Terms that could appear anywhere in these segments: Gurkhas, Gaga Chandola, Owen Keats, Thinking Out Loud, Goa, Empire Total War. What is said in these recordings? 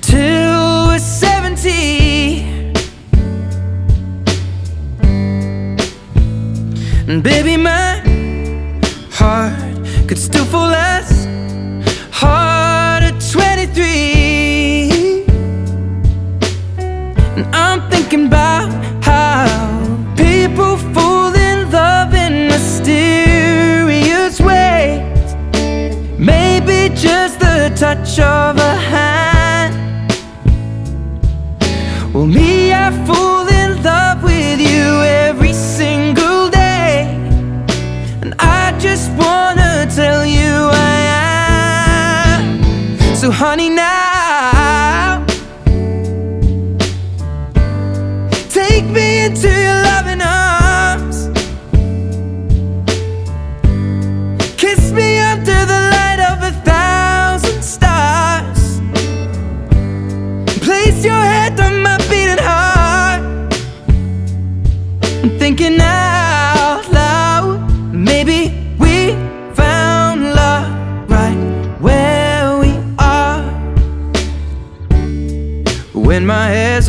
till we're 70. And baby, my heart could still fall as hard at 23. And I'm thinking about how people fall in love in mysterious ways. Maybe just the touch of a hand. Well, me, I fall in love with you every single day, and I just wanna tell you I am. So honey, now take me into your loving arms. Thinking out loud, maybe we found love right where we are. When my hair's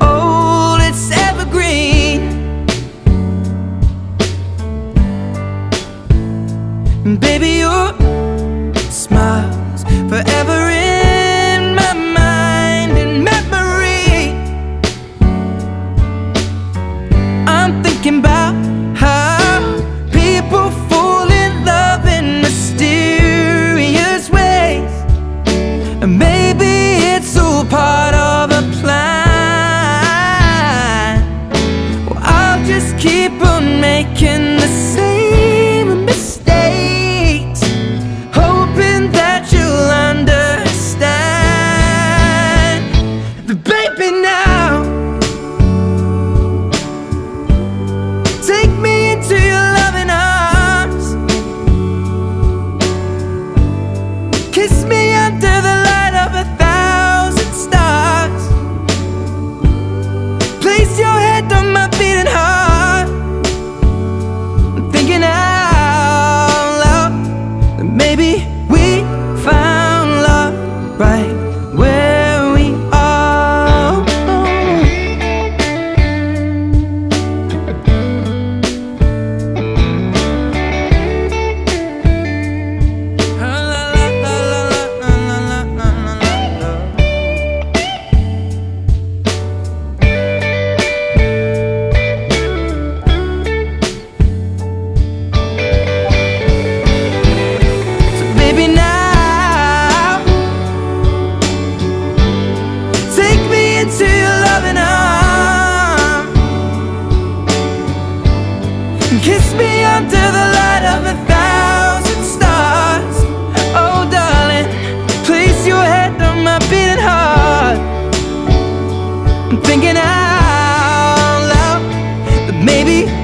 old, it's evergreen. And baby, your smile's forever in my mind and memory. I'm thinking about how people fall in love in mysterious ways, and maybe it's all part of a plan. Well, I'll just keep on making the same mistakes, hoping that you'll understand. But baby, now take me into your loving arms. Kiss me under the light of 1,000 stars. Place your head on my beating heart. I'm thinking out loud that maybe we found love right where we are. Into your loving arms, kiss me under the light of 1,000 stars. Oh darling, place your head on my beating heart. I'm thinking out loud that maybe